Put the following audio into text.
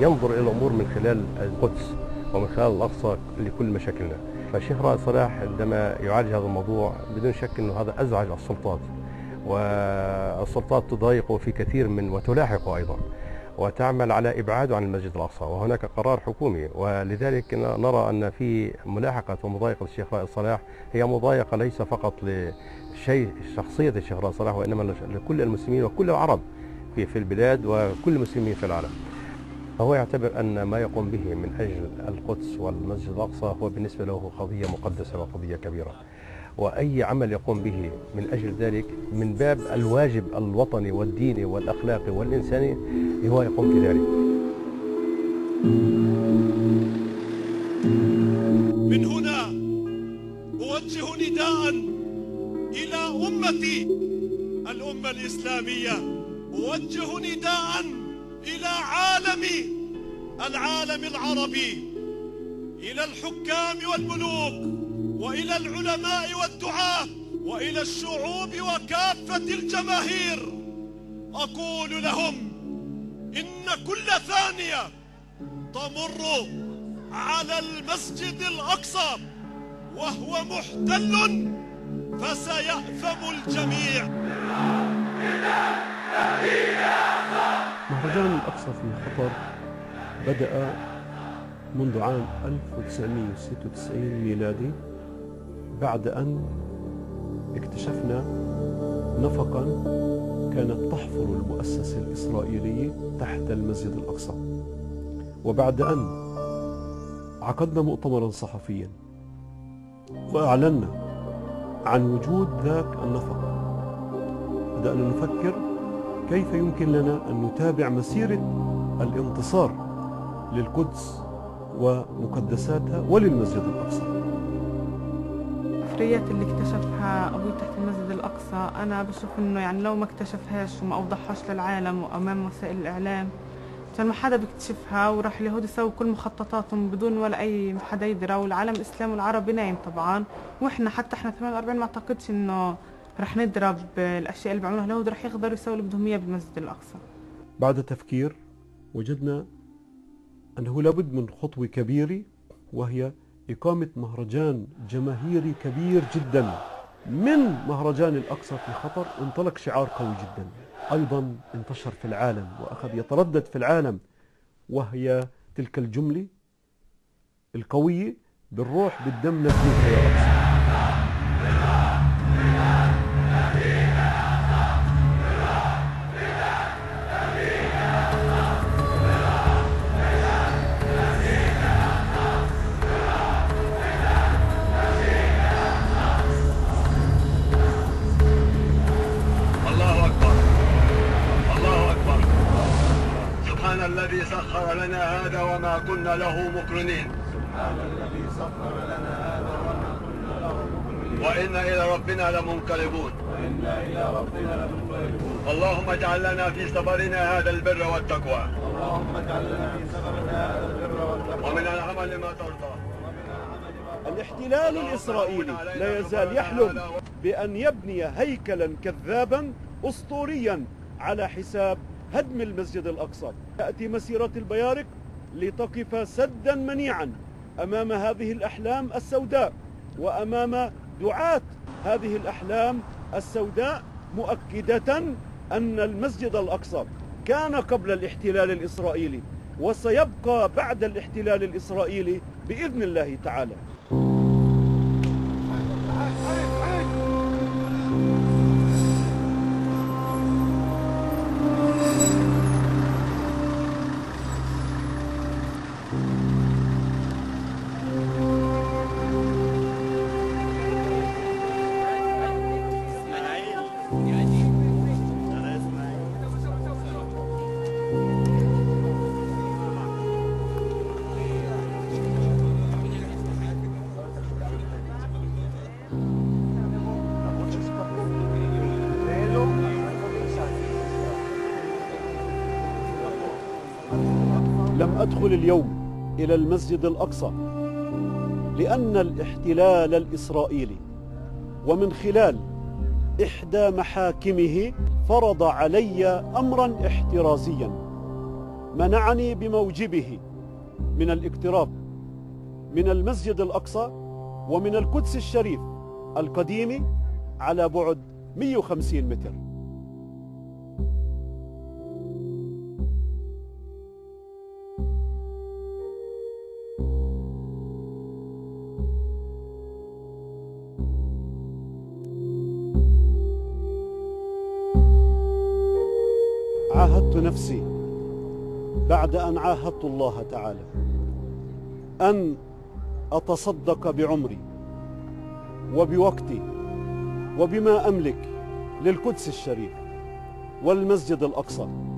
ينظر إلى الأمور من خلال القدس ومن خلال الأقصى لكل مشاكلنا. فالشيخ رائد صلاح عندما يعالج هذا الموضوع بدون شك أنه هذا أزعج السلطات، والسلطات تضايقه في كثير من وتلاحقه أيضا، وتعمل على إبعاده عن المسجد الأقصى، وهناك قرار حكومي. ولذلك نرى أن في ملاحقة ومضايقة الشيخ رائد صلاح هي مضايقة ليس فقط لشيء شخصية الشيخ رائد صلاح، وإنما لكل المسلمين وكل العرب في البلاد وكل المسلمين في العالم. هو يعتبر أن ما يقوم به من أجل القدس والمسجد الأقصى هو بالنسبة له قضية مقدسة وقضية كبيرة، وأي عمل يقوم به من أجل ذلك من باب الواجب الوطني والديني والأخلاقي والإنساني هو يقوم بذلك. من هنا أوجه نداء إلى أمتي، الأمة الإسلامية، أوجه نداء إلى العالم العربي، إلى الحكام والملوك، وإلى العلماء والدعاة، وإلى الشعوب وكافة الجماهير. أقول لهم إن كل ثانية تمر على المسجد الأقصى وهو محتل فسيأثم الجميع. مهرجان الأقصى في خطر بدأ منذ عام 1996 ميلادي، بعد أن اكتشفنا نفقاً كانت تحفر المؤسسة الإسرائيلية تحت المسجد الأقصى، وبعد أن عقدنا مؤتمراً صحفياً وأعلنا عن وجود ذاك النفق، بدأنا نفكر كيف يمكن لنا أن نتابع مسيرة الانتصار للقدس ومقدساتها وللمسجد الأقصى. الحفريات اللي اكتشفها أبوي تحت المسجد الأقصى أنا بشوف إنه يعني لو ما اكتشفهاش وما أوضحهاش للعالم وأمام وسائل الإعلام كان ما حدا بيكتشفها، وراح اليهود يسووا كل مخططاتهم بدون ولا أي حدا يدرى، والعالم الإسلامي والعربي نايم طبعا، وإحنا حتى إحنا 48 ما أعتقدش إنه راح نضرب الأشياء اللي بيعملوها اليهود، راح يقدروا يسووا اللي بدهم إياه بالمسجد الأقصى. بعد تفكير وجدنا أنه لابد من خطوة كبيرة، وهي إقامة مهرجان جماهيري كبير جدا. من مهرجان الأقصى في خطر انطلق شعار قوي جدا أيضا، انتشر في العالم وأخذ يتردد في العالم، وهي تلك الجملة القوية: بالروح بالدم نبنيك يا أقصى. الذي سخر لنا هذا وما كنا له مقرنين، سبحان الذي سخر لنا هذا وما كنا له مقرنين، وإنا إلى ربنا لمنقلبون، وإنا إلى ربنا لمنقلبون. اللهم اجعل لنا في سفرنا هذا البر والتقوى، اللهم اجعل لنا في سفرنا هذا البر والتقوى، ومن العمل ما ترضى. الاحتلال الإسرائيلي لا يزال يحلم بأن يبني هيكلا كذابا أسطوريا على حساب هدم المسجد الأقصى. تأتي مسيرات البيارق لتقف سدا منيعا أمام هذه الأحلام السوداء وأمام دعاة هذه الأحلام السوداء، مؤكدة أن المسجد الأقصى كان قبل الاحتلال الإسرائيلي وسيبقى بعد الاحتلال الإسرائيلي بإذن الله تعالى. لم أدخل اليوم إلى المسجد الأقصى لأن الاحتلال الإسرائيلي ومن خلال إحدى محاكمه فرض علي أمرا احترازيا منعني بموجبه من الاقتراب من المسجد الأقصى ومن القدس الشريف القديم على بعد 150 متر. عاهدت نفسي بعد أن عاهدت الله تعالى أن أتصدق بعمري وبوقتي وبما أملك للقدس الشريف والمسجد الأقصى.